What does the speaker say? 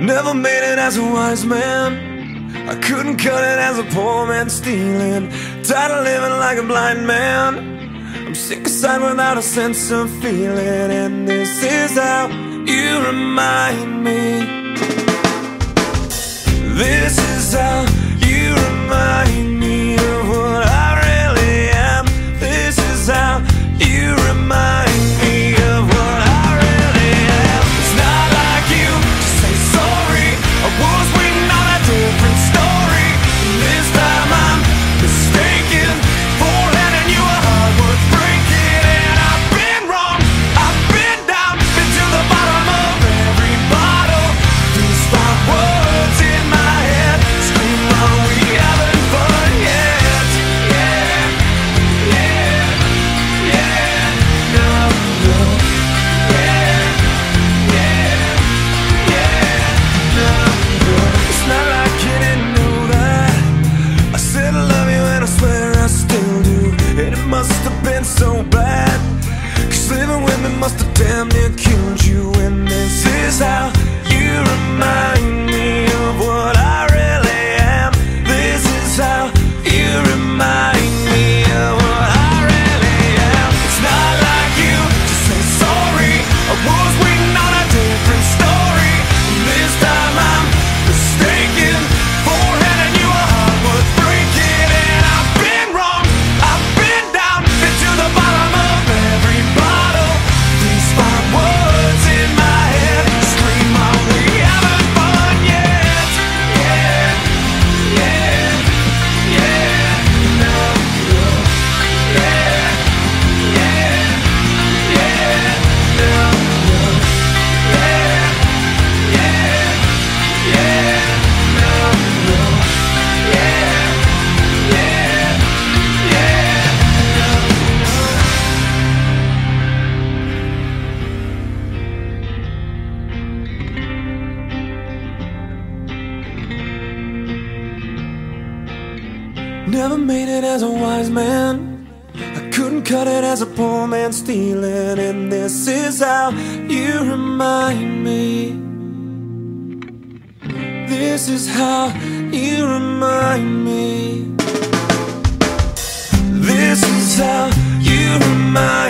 Never made it as a wise man, I couldn't cut it as a poor man stealing. Tired of living like a blind man, I'm sick aside without a sense of feeling. And this is how you remind me, this is how you remind me of what I really am. This is how you remind me. Never made it as a wise man, I couldn't cut it as a poor man stealing. And this is how you remind me, this is how you remind me, this is how you remind me.